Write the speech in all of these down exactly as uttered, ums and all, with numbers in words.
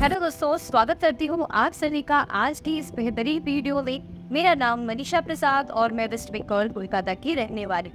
Hello दोस्तों, स्वागत करती हूँ आप सभी का आज की इस बेहतरीन वीडियो में। मेरा नाम मनीषा प्रसाद और मैं वेस्ट बंगाल कोलकाता की रहने वाली।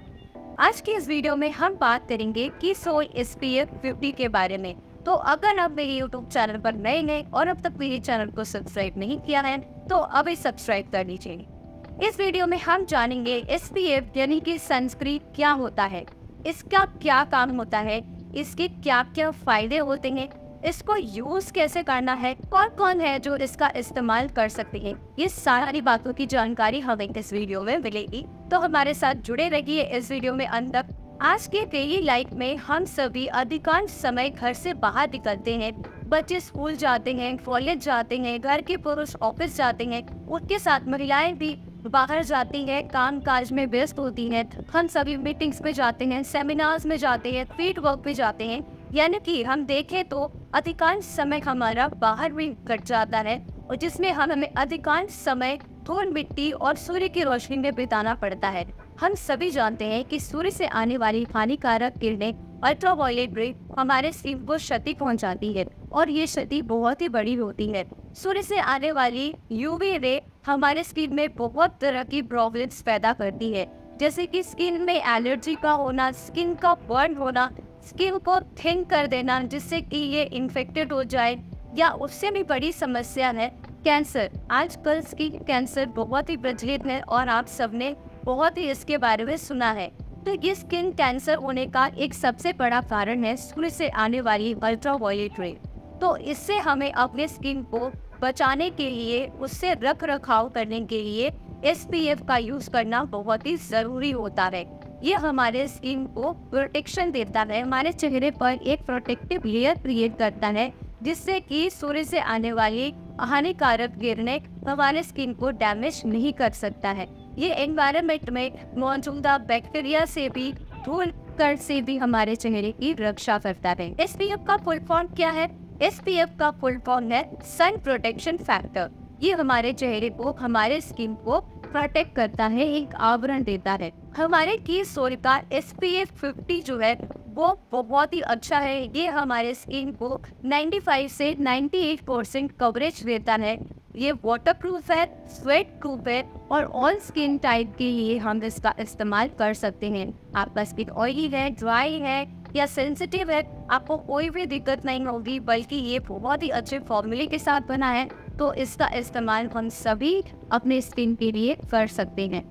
आज की इस वीडियो में हम बात करेंगे कि soul S P F fifty के बारे में। तो अगर आप मेरे यूट्यूब चैनल पर नए हैं और अब तक मेरे चैनल को सब्सक्राइब नहीं किया है तो अभी सब्सक्राइब कर लीजिए। इस वीडियो में हम जानेंगे एस पी एफ यानी कि सनस्क्रीन क्या होता है, इसका क्या काम होता है, इसके क्या क्या फायदे होते हैं, इसको यूज कैसे करना है, कौन कौन है जो इसका इस्तेमाल कर सकते हैं। ये सारी बातों की जानकारी हमें इस वीडियो में मिलेगी, तो हमारे साथ जुड़े रहिए इस वीडियो में अंत तक। आज के डेली लाइफ में हम सभी अधिकांश समय घर से बाहर निकलते हैं। बच्चे स्कूल जाते हैं, कॉलेज जाते हैं, घर के पुरुष ऑफिस जाते हैं, उनके साथ महिलाएं भी बाहर जाती हैं, काम काज में व्यस्त होती हैं। हम सभी मीटिंग्स में जाते हैं, सेमिनार्स में जाते हैं, फील्ड वर्क पे जाते हैं। यानी कि हम देखें तो अधिकांश समय हमारा बाहर भी कट जाता है और जिसमें हम हमें अधिकांश समय धूल मिट्टी और सूर्य की रोशनी में बिताना पड़ता है। हम सभी जानते हैं कि सूर्य से आने वाली हानिकारक किरणें अल्ट्रावायलेट रे हमारे स्किन को क्षति पहुंचाती है और ये क्षति बहुत ही बड़ी होती है। सूर्य से आने वाली यूवी रे हमारे स्किन में बहुत तरह की प्रॉब्लम्स पैदा करती है, जैसे कि स्किन में एलर्जी का होना, स्किन का बर्न होना, स्किन को थिन कर देना जिससे कि ये इन्फेक्टेड हो जाए, या उससे भी बड़ी समस्या है कैंसर। आजकल स्किन कैंसर बहुत ही प्रचलित है और आप सबने बहुत ही इसके बारे में सुना है। तो ये स्किन कैंसर होने का एक सबसे बड़ा कारण है सूर्य से आने वाली अल्ट्रावायलेट रे। तो इससे हमें अपने स्किन को बचाने के लिए, उससे रख रखाव करने के लिए एस पी एफ का यूज करना बहुत ही जरूरी होता है। ये हमारे स्किन को प्रोटेक्शन देता है, हमारे चेहरे पर एक प्रोटेक्टिव लेयर क्रिएट करता है जिससे कि सूर्य से आने वाली हानिकारक किरणें हमारे स्किन को डैमेज नहीं कर सकता है। ये एनवायरनमेंट में मौजूदा बैक्टीरिया से भी, धूल कण से भी हमारे चेहरे की रक्षा करता है। एस पी एफ का फुल फॉर्म क्या है? एस पी एफ का फुल फॉर्म है सन प्रोटेक्शन फैक्टर। ये हमारे चेहरे को, हमारे स्किन को प्रोटेक्ट करता है, एक आवरण देता है। हमारे की सूर्य का एस पी एफ फिफ्टी जो है वो बहुत ही अच्छा है। ये हमारे स्किन को पचानवे से अट्ठानवे परसेंट कवरेज देता है। ये वाटर प्रूफ है, स्वेट प्रूफ है और ऑल स्किन टाइप के लिए हम इसका इस्तेमाल कर सकते हैं। आपका स्किन ऑयली है, ड्राई है या सेंसिटिव है, आपको कोई भी दिक्कत नहीं होगी, बल्कि ये बहुत ही अच्छे फॉर्मूले के साथ बना है। तो इसका इस्तेमाल हम सभी अपने स्किन के लिए कर सकते हैं।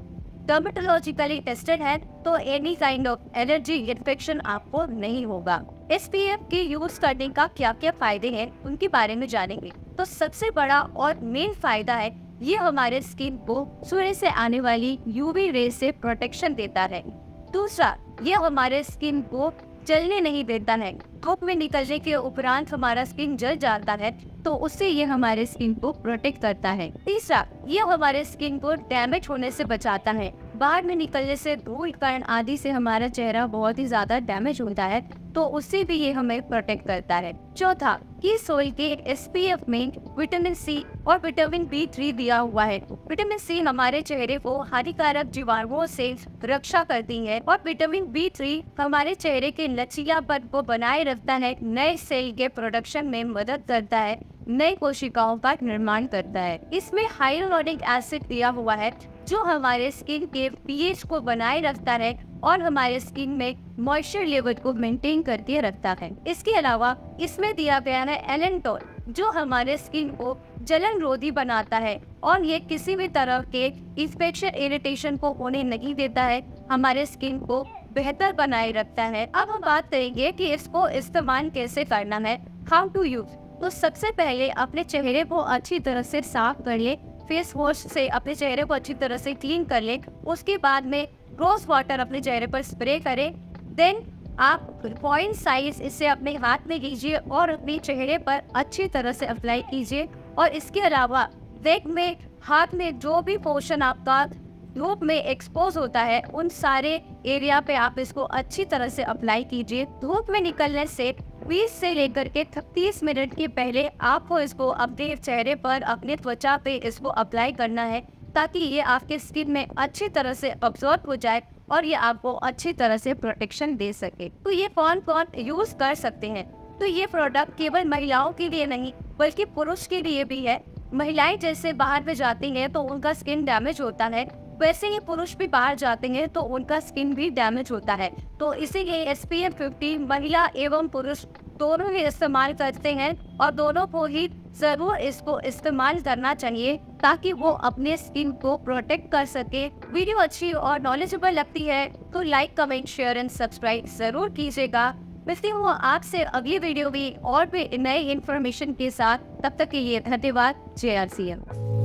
डर्मेटोलॉजिकली टेस्टेड है तो any kind of allergy infection आपको नहीं होगा। एस पी एफ के यूज करने का क्या क्या फायदे हैं उनके बारे में जानेंगे। तो सबसे बड़ा और मेन फायदा है ये हमारे स्किन को सूर्य से आने वाली यूवी रे से प्रोटेक्शन देता है। दूसरा, ये हमारे स्किन को जलने नहीं देता है। धूप में निकलने के उपरांत हमारा स्किन जल जाता है तो उससे ये हमारे स्किन को प्रोटेक्ट करता है। तीसरा, ये हमारे स्किन को डैमेज होने से बचाता है। बाहर में निकलने से, धूल कण आदि से हमारा चेहरा बहुत ही ज्यादा डैमेज होता है तो उससे भी ये हमें प्रोटेक्ट करता है। चौथा, कि सोल के एस पी एफ में विटामिन सी और विटामिन बी थ्री दिया हुआ है। विटामिन सी हमारे चेहरे को हानिकारक जीवाणुओं से रक्षा करती है और विटामिन बी थ्री हमारे चेहरे के लचीलापन को बनाए रखता है, नए सेल के प्रोडक्शन में मदद करता है, नई कोशिकाओं का निर्माण करता है। इसमें हाइलुरोनिक एसिड दिया हुआ है जो हमारे स्किन के पी एच को बनाए रखता है और हमारे स्किन में मॉइस्चर लेवल को मेंटेन करके रखता है। इसके अलावा इसमें दिया गया है एलांटोइन जो हमारे स्किन को जलन रोधी बनाता है और ये किसी भी तरह के इंफेक्शन, इरिटेशन को होने नहीं देता है, हमारे स्किन को बेहतर बनाए रखता है। अब हम बात करेंगे कि इसको इस्तेमाल कैसे करना है, हाउ टू यूज। तो सबसे पहले अपने चेहरे को अच्छी तरह से साफ कर ले, फेस वॉश से अपने चेहरे को अच्छी तरह से क्लीन कर ले। उसके बाद में रोज वाटर अपने चेहरे पर स्प्रे करें। देन आप पॉइंट साइज इसे अपने हाथ में लीजिए और अपने चेहरे पर अच्छी तरह से अप्लाई कीजिए। और इसके अलावा नेक में, हाथ में जो भी पोर्शन आपका धूप में एक्सपोज होता है उन सारे एरिया पे आप इसको अच्छी तरह से अप्लाई कीजिए। धूप में निकलने से बीस से लेकर के तीस मिनट के पहले आपको इसको अपने चेहरे पर, अपने त्वचा पे इसको अप्लाई करना है ताकि ये आपके स्किन में अच्छी तरह से अब्सॉर्ब हो जाए और ये आपको अच्छी तरह से प्रोटेक्शन दे सके। तो ये कौन कौन यूज कर सकते हैं? तो ये प्रोडक्ट केवल महिलाओं के लिए नहीं बल्कि पुरुष के लिए भी है। महिलाएं जैसे बाहर में जाती हैं तो उनका स्किन डैमेज होता है, वैसे ही पुरुष भी बाहर जाते हैं तो उनका स्किन भी डैमेज होता है। तो इसीलिए एस पी एफ फिफ्टी महिला एवं पुरुष दोनों ही इस्तेमाल करते हैं और दोनों को ही जरूर इसको इस्तेमाल करना चाहिए ताकि वो अपने स्किन को प्रोटेक्ट कर सके। वीडियो अच्छी और नॉलेजेबल लगती है तो like, comment, share and subscribe जरूर कीजिएगा। मिलती हूँ आपसे अगली वीडियो में और भी नए इन्फॉर्मेशन के साथ। तब तक के लिए धन्यवाद। जय आर सी एम।